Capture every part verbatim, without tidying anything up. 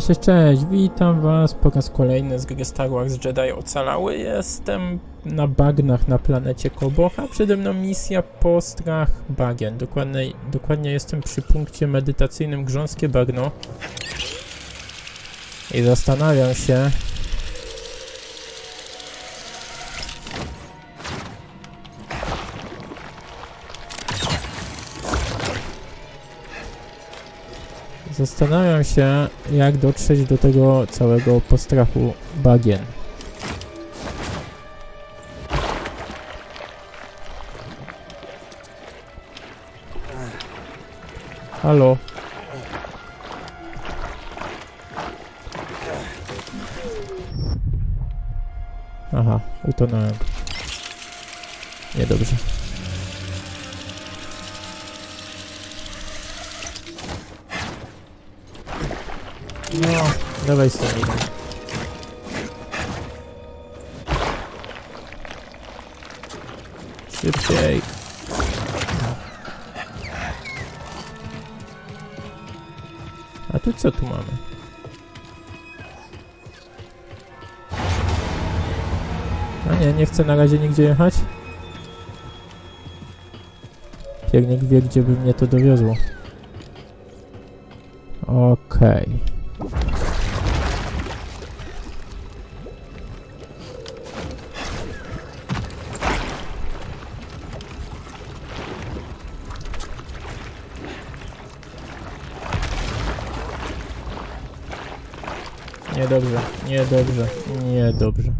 Cześć, cześć, witam was, pokaz kolejny z gry Star Wars Jedi Ocalały. Jestem na bagnach na planecie Koboh, a przede mną misja po strach bagien. Dokładnie, dokładnie jestem przy punkcie medytacyjnym Grząskie Bagno. I zastanawiam się... Zastanawiam się, jak dotrzeć do tego całego postrachu bagien. Halo. Aha, utonąłem. Niedobrze. No, dawaj sobie. Szybciej. A tu co tu mamy? A nie, nie chcę na razie nigdzie jechać. Piernik wie, gdzie by mnie to dowiozło. Okej. Okay. Niedobrze, niedobrze, niedobrze.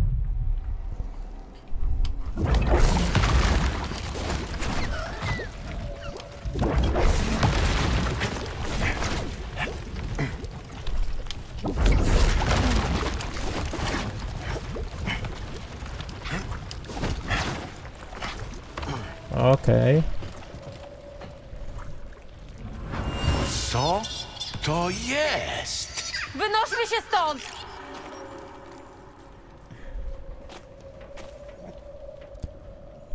Okej. Okay. Co to jest? Wynośmy się stąd!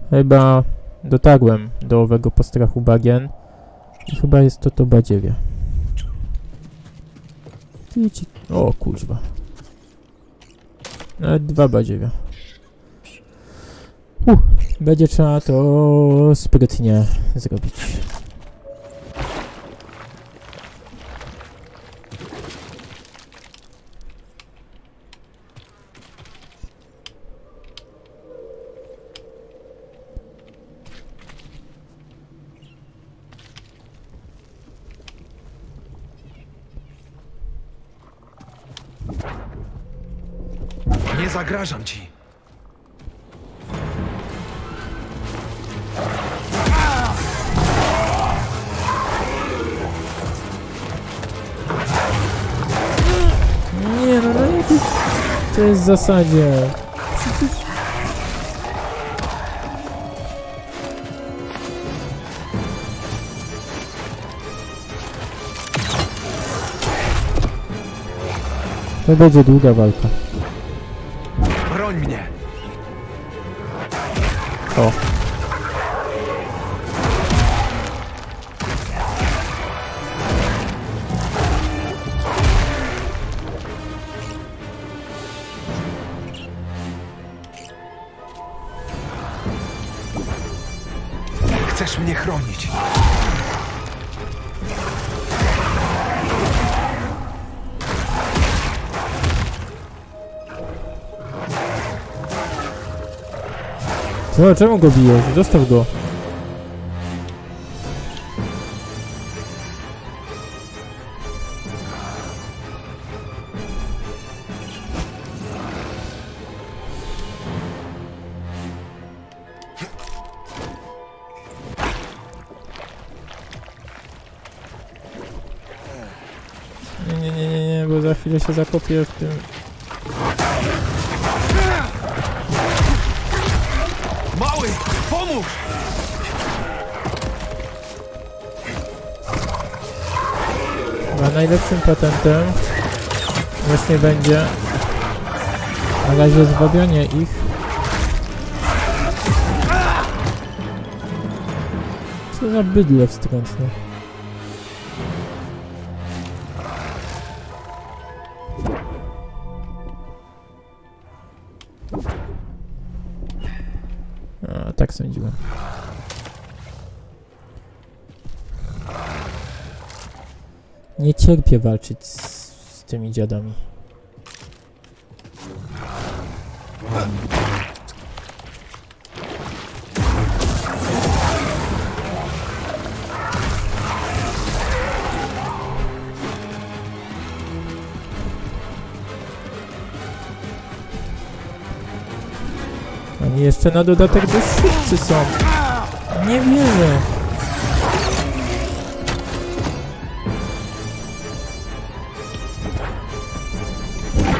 Chyba dotarłem do owego postrachu bagien. I chyba jest to to badziewie. O kurwa. Nawet dwa badziewia. Uh, będzie trzeba to sprytnie zrobić. Nie zagrażam ci. Nie, no, no nie, to jest w zasadzie. To będzie długa walka. Broń mnie! O. Chcesz mnie chronić? No, czemu go bijesz? Zostaw go. Nie, nie, nie, nie, nie, bo za chwilę się zakopię w tym... Pomóż! A najlepszym patentem właśnie będzie na razie zwabianie ich. Co za bydle wstrętne. tak sądziłem. Nie cierpię walczyć z, z tymi dziadami. Oni jeszcze na dodatek dość szybcy są. Nie wierzę.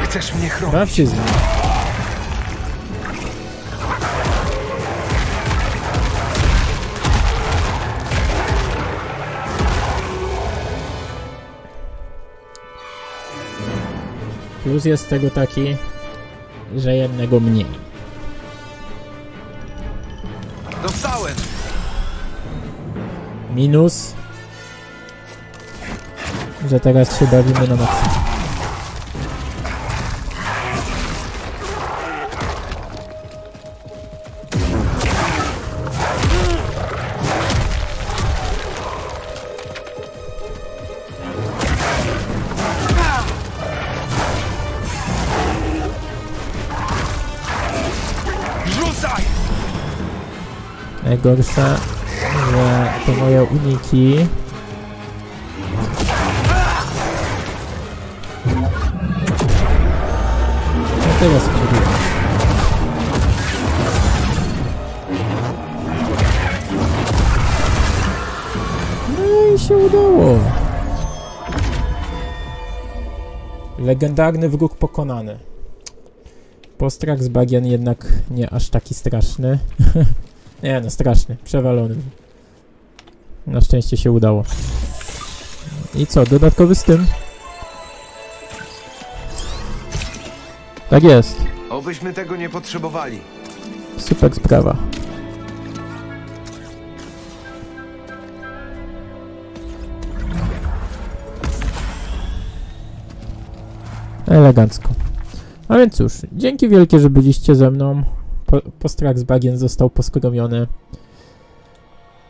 Chcesz mnie chronić? Baw się z nim. Plus jest z tego taki, że jednego mniej. Dostałem! Minus, że teraz się bawimy na maksa. Najgorsze, że te moje uniki no teraz spróbuję. No i się udało. Legendarny wróg pokonany. Postrach z bagien jednak nie aż taki straszny. Nie no, straszny, przewalony. Na szczęście się udało. I co, dodatkowy z tym? Tak jest. Obyśmy tego nie potrzebowali. Super sprawa. Elegancko. A więc cóż, dzięki wielkie, że byliście ze mną. Postrach z bagien został poskromiony.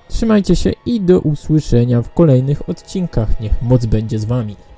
Trzymajcie się i do usłyszenia w kolejnych odcinkach. Niech moc będzie z wami.